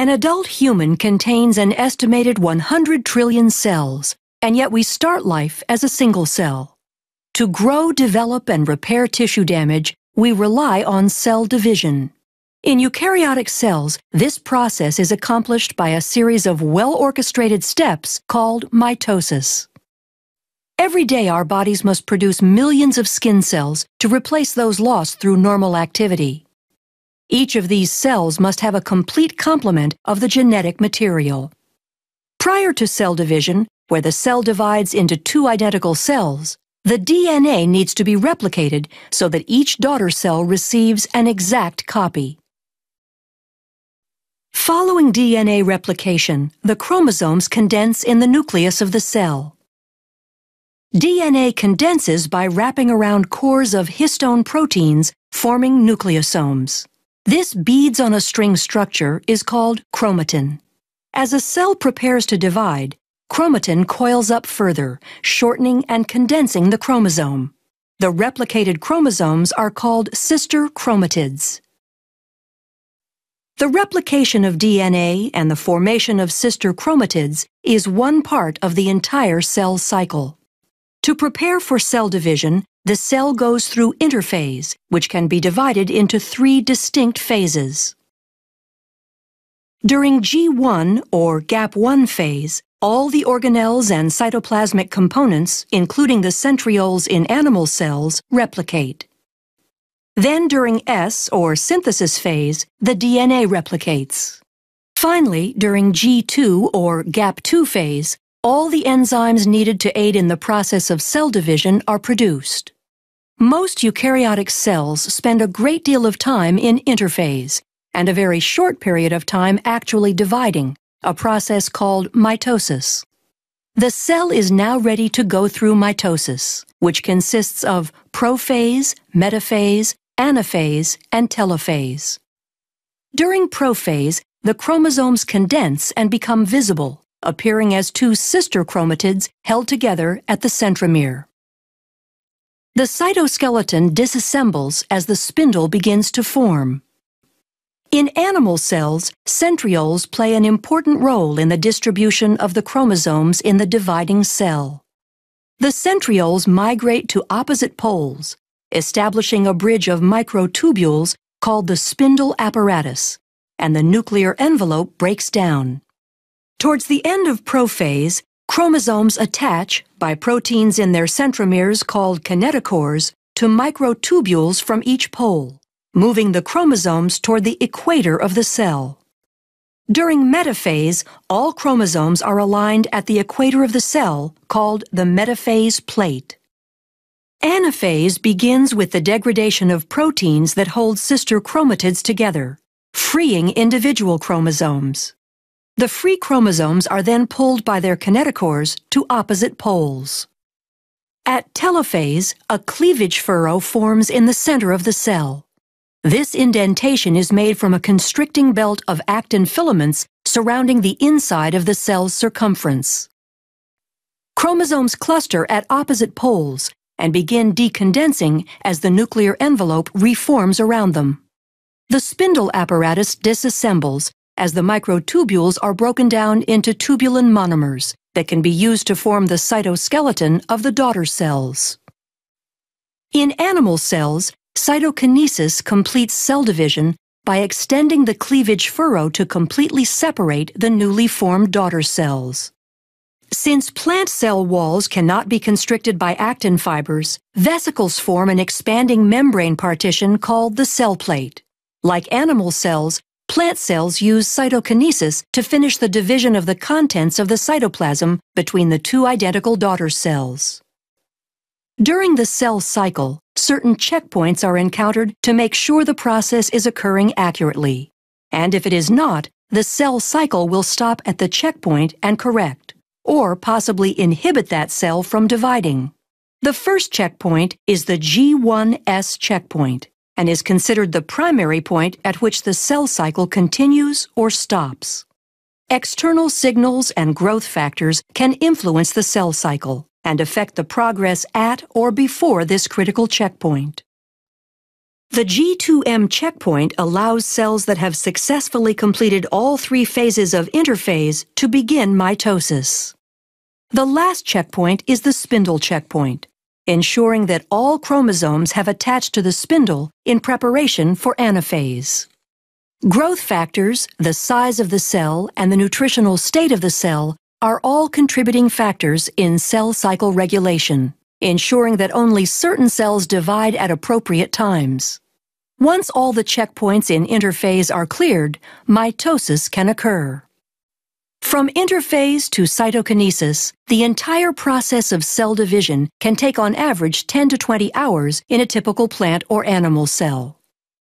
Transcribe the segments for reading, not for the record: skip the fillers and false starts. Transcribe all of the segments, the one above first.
An adult human contains an estimated 100 trillion cells, and yet we start life as a single cell. To grow, develop, and repair tissue damage, we rely on cell division. In eukaryotic cells, this process is accomplished by a series of well-orchestrated steps called mitosis. Every day our bodies must produce millions of skin cells to replace those lost through normal activity. Each of these cells must have a complete complement of the genetic material. Prior to cell division, where the cell divides into two identical cells, the DNA needs to be replicated so that each daughter cell receives an exact copy. Following DNA replication, the chromosomes condense in the nucleus of the cell. DNA condenses by wrapping around cores of histone proteins, forming nucleosomes. This beads on a string structure is called chromatin. As a cell prepares to divide, chromatin coils up further, shortening and condensing the chromosome. The replicated chromosomes are called sister chromatids. The replication of DNA and the formation of sister chromatids is one part of the entire cell cycle. To prepare for cell division, the cell goes through interphase, which can be divided into three distinct phases. During G1 or gap 1 phase, all the organelles and cytoplasmic components, including the centrioles in animal cells, replicate. Then during S or synthesis phase, the DNA replicates. Finally, during G2 or gap 2 phase, all the enzymes needed to aid in the process of cell division are produced. Most eukaryotic cells spend a great deal of time in interphase, and a very short period of time actually dividing, a process called mitosis. The cell is now ready to go through mitosis, which consists of prophase, metaphase, anaphase, and telophase. During prophase, the chromosomes condense and become visible, appearing as two sister chromatids held together at the centromere. The cytoskeleton disassembles as the spindle begins to form. In animal cells, centrioles play an important role in the distribution of the chromosomes in the dividing cell. The centrioles migrate to opposite poles, establishing a bridge of microtubules called the spindle apparatus, and the nuclear envelope breaks down. Towards the end of prophase, chromosomes attach, by proteins in their centromeres called kinetochores, to microtubules from each pole, moving the chromosomes toward the equator of the cell. During metaphase, all chromosomes are aligned at the equator of the cell, called the metaphase plate. Anaphase begins with the degradation of proteins that hold sister chromatids together, freeing individual chromosomes. The free chromosomes are then pulled by their kinetochores to opposite poles. At telophase, a cleavage furrow forms in the center of the cell. This indentation is made from a constricting belt of actin filaments surrounding the inside of the cell's circumference. Chromosomes cluster at opposite poles and begin decondensing as the nuclear envelope reforms around them. The spindle apparatus disassembles as the microtubules are broken down into tubulin monomers that can be used to form the cytoskeleton of the daughter cells. In animal cells, cytokinesis completes cell division by extending the cleavage furrow to completely separate the newly formed daughter cells. Since plant cell walls cannot be constricted by actin fibers, vesicles form an expanding membrane partition called the cell plate. Like animal cells, plant cells use cytokinesis to finish the division of the contents of the cytoplasm between the two identical daughter cells. During the cell cycle, certain checkpoints are encountered to make sure the process is occurring accurately. And if it is not, the cell cycle will stop at the checkpoint and correct, or possibly inhibit that cell from dividing. The first checkpoint is the G1S checkpoint, and is considered the primary point at which the cell cycle continues or stops. External signals and growth factors can influence the cell cycle and affect the progress at or before this critical checkpoint. The G2M checkpoint allows cells that have successfully completed all three phases of interphase to begin mitosis. The last checkpoint is the spindle checkpoint, ensuring that all chromosomes have attached to the spindle in preparation for anaphase. Growth factors, the size of the cell, and the nutritional state of the cell are all contributing factors in cell cycle regulation, ensuring that only certain cells divide at appropriate times. Once all the checkpoints in interphase are cleared, mitosis can occur. From interphase to cytokinesis, the entire process of cell division can take on average 10 to 20 hours in a typical plant or animal cell.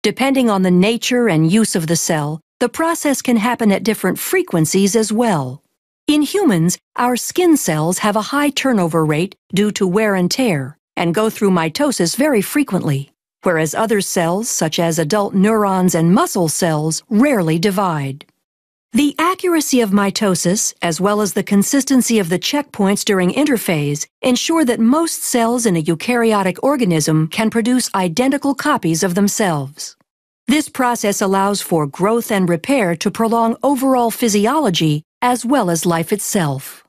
Depending on the nature and use of the cell, the process can happen at different frequencies as well. In humans, our skin cells have a high turnover rate due to wear and tear and go through mitosis very frequently, whereas other cells, such as adult neurons and muscle cells, rarely divide. The accuracy of mitosis, as well as the consistency of the checkpoints during interphase, ensure that most cells in a eukaryotic organism can produce identical copies of themselves. This process allows for growth and repair to prolong overall physiology as well as life itself.